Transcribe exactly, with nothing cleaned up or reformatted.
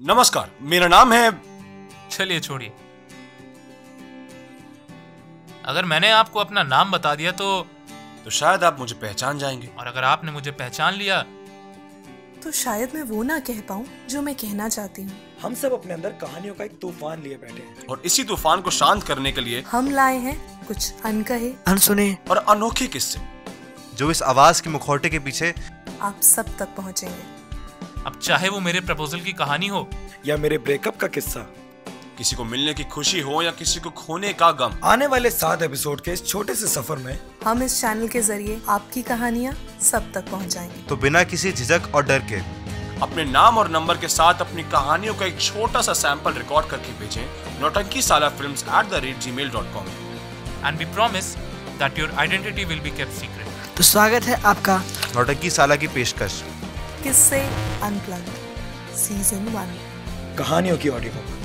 नमस्कार, मेरा नाम है। चलिए छोड़िए, अगर मैंने आपको अपना नाम बता दिया तो तो शायद आप मुझे पहचान जाएंगे, और अगर आपने मुझे पहचान लिया तो शायद मैं वो ना कह पाऊँ जो मैं कहना चाहती हूँ। हम सब अपने अंदर कहानियों का एक तूफान लिए बैठे हैं, और इसी तूफान को शांत करने के लिए हम लाए हैं कुछ अनकहे, अनसुने और अनोखे किस्से जो इस आवाज के मुखौटे के पीछे आप सब तक पहुँचेंगे। अब चाहे वो मेरे प्रपोजल की कहानी हो या मेरे ब्रेकअप का किस्सा, किसी को मिलने की खुशी हो या किसी को खोने का गम, आने वाले सात एपिसोड के इस छोटे से सफर में हम इस चैनल के जरिए आपकी कहानियाँ सब तक पहुँचाएंगे। तो बिना किसी झिझक और डर के अपने नाम और नंबर के साथ अपनी कहानियों का एक छोटा सा सैंपल रिकॉर्ड करके भेजें Nautanki Saala films at the rate Gmail dot com and we promise that your identity will be kept secret. तो स्वागत है आपका नौटंकी साला की पेशकश किस्से अनप्लग्ड सीजन वन, कहानियों की ऑडियो।